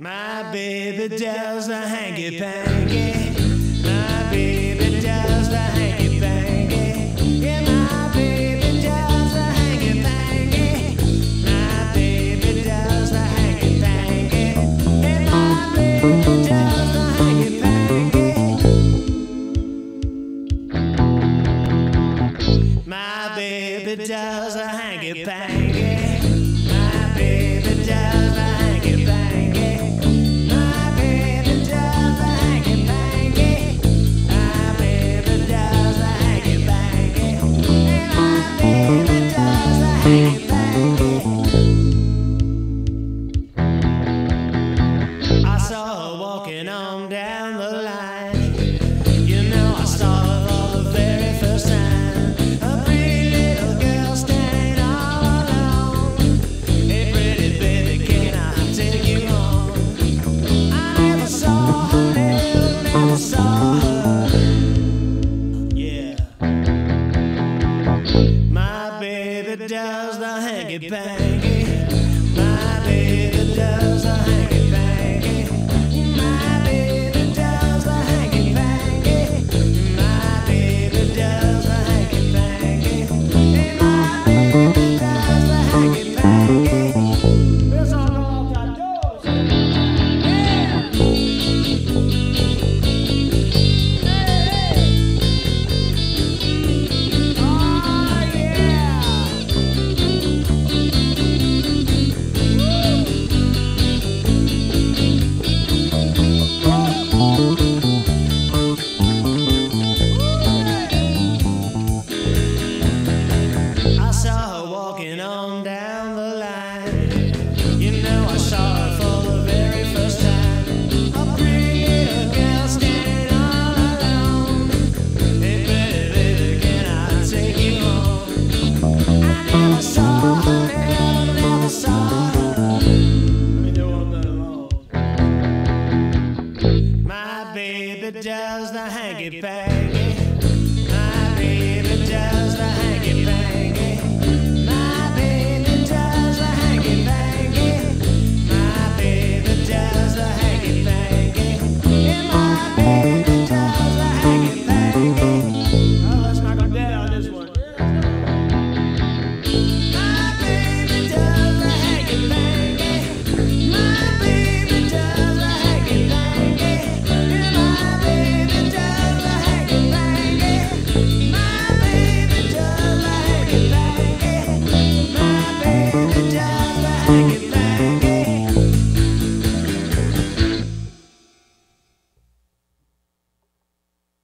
My baby does a hanky panky.